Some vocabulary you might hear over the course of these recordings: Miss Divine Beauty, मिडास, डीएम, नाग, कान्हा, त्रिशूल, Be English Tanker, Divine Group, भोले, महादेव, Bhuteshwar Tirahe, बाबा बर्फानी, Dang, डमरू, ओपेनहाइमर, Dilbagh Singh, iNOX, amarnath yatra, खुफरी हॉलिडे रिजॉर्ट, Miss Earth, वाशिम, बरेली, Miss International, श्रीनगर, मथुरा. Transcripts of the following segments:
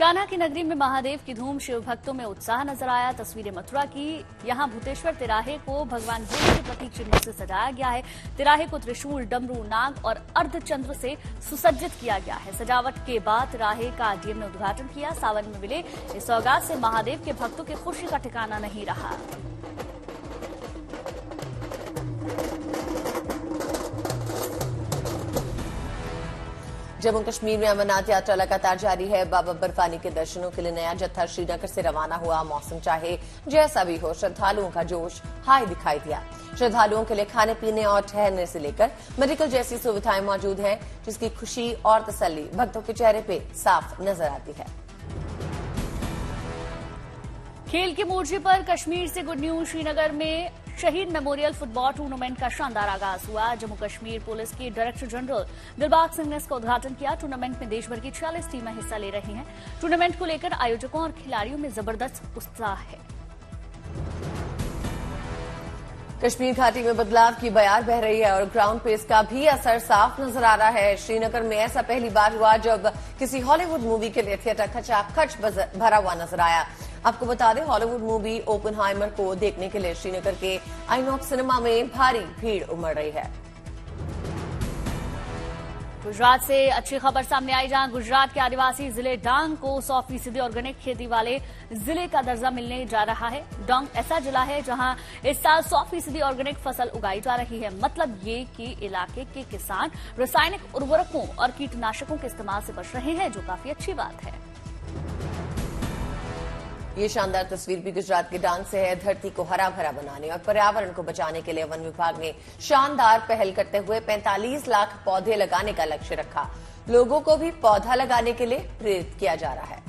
कान्हा की नगरी में महादेव की धूम, शिव भक्तों में उत्साह नजर आया। तस्वीरें मथुरा की। यहां भूतेश्वर तिराहे को भगवान भोले के प्रतीक चिन्हों से सजाया गया है। तिराहे को त्रिशूल, डमरू, नाग और अर्ध चंद्र से सुसज्जित किया गया है। सजावट के बाद तिराहे का डीएम ने उद्घाटन किया। सावन में मिले इस सौगात से महादेव के भक्तों की खुशी का ठिकाना नहीं रहा। जम्मू कश्मीर में अमरनाथ यात्रा लगातार जारी है। बाबा बर्फानी के दर्शनों के लिए नया जत्था श्रीनगर से रवाना हुआ। मौसम चाहे जैसा भी हो, श्रद्धालुओं का जोश हाई दिखाई दिया। श्रद्धालुओं के लिए खाने पीने और ठहरने से लेकर मेडिकल जैसी सुविधाएं मौजूद हैं, जिसकी खुशी और तसल्ली भक्तों के चेहरे पे साफ नजर आती है। खेल के मोर्चे पर कश्मीर से गुड न्यूज। श्रीनगर में शहीद मेमोरियल फुटबॉल टूर्नामेंट का शानदार आगाज हुआ। जम्मू कश्मीर पुलिस के डायरेक्टर जनरल दिलबाग सिंह ने इसका उद्घाटन किया। टूर्नामेंट में देशभर की 46 टीमें हिस्सा ले रही हैं। टूर्नामेंट को लेकर आयोजकों और खिलाड़ियों में जबरदस्त उत्साह है। कश्मीर घाटी में बदलाव की बयार बह रही है और ग्राउंड पेस का भी असर साफ नजर आ रहा है। श्रीनगर में ऐसा पहली बार हुआ जब किसी हॉलीवुड मूवी के लिए थिएटर खचाखच भरा हुआ नजर आया। आपको बता दें, हॉलीवुड मूवी ओपेनहाइमर को देखने के लिए श्रीनगर के आईनॉक्स सिनेमा में भारी भीड़ उमड़ रही है। गुजरात से अच्छी खबर सामने आई, जहां गुजरात के आदिवासी जिले डांग को 100% ऑर्गेनिक खेती वाले जिले का दर्जा मिलने जा रहा है। डांग ऐसा जिला है जहां इस साल 100% ऑर्गेनिक फसल उगाई जा रही है। मतलब ये कि इलाके के किसान रासायनिक उर्वरकों और कीटनाशकों के इस्तेमाल से बच रहे हैं, जो काफी अच्छी बात है। ये शानदार तस्वीर भी गुजरात के डांग से है। धरती को हरा भरा बनाने और पर्यावरण को बचाने के लिए वन विभाग ने शानदार पहल करते हुए 45 लाख पौधे लगाने का लक्ष्य रखा। लोगों को भी पौधा लगाने के लिए प्रेरित किया जा रहा है।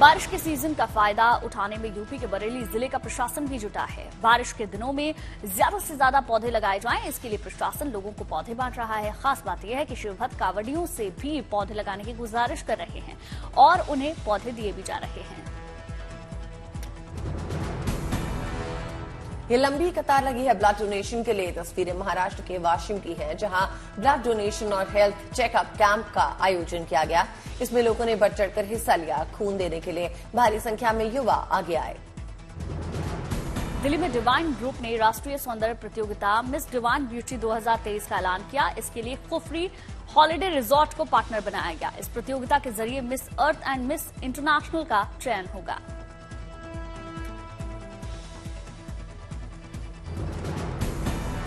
बारिश के सीजन का फायदा उठाने में यूपी के बरेली जिले का प्रशासन भी जुटा है। बारिश के दिनों में ज्यादा से ज्यादा पौधे लगाए जाएं, इसके लिए प्रशासन लोगों को पौधे बांट रहा है। खास बात यह है कि शिवभक्त कावड़ियों से भी पौधे लगाने की गुजारिश कर रहे हैं और उन्हें पौधे दिए भी जा रहे हैं। ये लंबी कतार लगी है ब्लड डोनेशन के लिए। तस्वीरें महाराष्ट्र के वाशिम की हैं, जहां ब्लड डोनेशन और हेल्थ चेकअप कैंप का आयोजन किया गया। इसमें लोगों ने बढ़ चढ़कर हिस्सा लिया। खून देने के लिए भारी संख्या में युवा आगे आए। दिल्ली में डिवाइन ग्रुप ने राष्ट्रीय सौंदर्य प्रतियोगिता मिस डिवाइन ब्यूटी 2023 का ऐलान किया। इसके लिए खुफरी हॉलिडे रिजॉर्ट को पार्टनर बनाया गया। इस प्रतियोगिता के जरिए Miss Earth and miss international का चयन होगा।